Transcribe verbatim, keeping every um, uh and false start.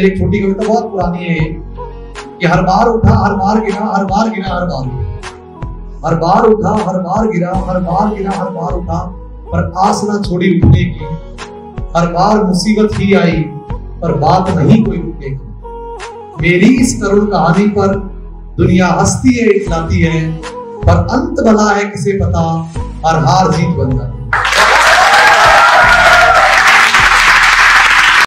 मेरी छोटी कविता बहुत पुरानी है कि हर बार उठा हर बार गिरा हर बार गिरा हर बार हर बार उठा हर बार गिरा हर बार गिरा हर बार उठा पर आस ना छोड़ी उठने की। हर बार मुसीबत ही आई पर बात नहीं कोई रुकेगी। मेरी इस करुण कहानी पर दुनिया हंसती है इतलाती है पर अंत भला है किसे पता। हर हार जीत बन जाती है।